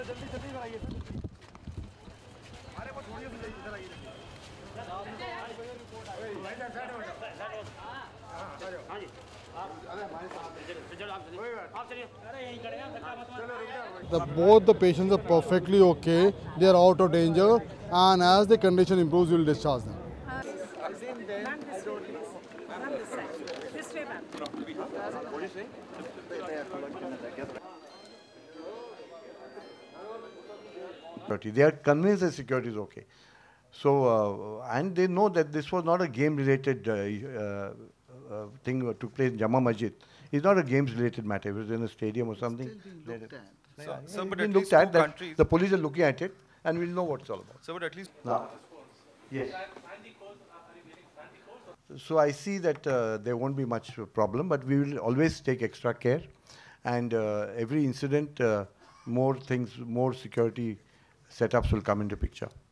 जल्दी जल्दी आइए अरे वो थोड़ी सी इधर आइए हां जी Both the patients are perfectly okay. They are out of danger, and as the condition improves, we will discharge them. This way, ma'am. What do you say? They are convinced that security is okay. So, and they know that this was not a game-related thing took place in Jama Masjid. It's not a games-related matter. It was in a stadium or something. So, but at least that the police are looking at it, and we'll know what it's all about. So, but at least yes. So I see that there won't be much problem, but we will always take extra care, and every incident, more security setups will come into picture.